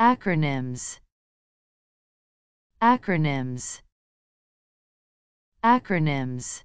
Acronyms. Acronyms. Acronyms.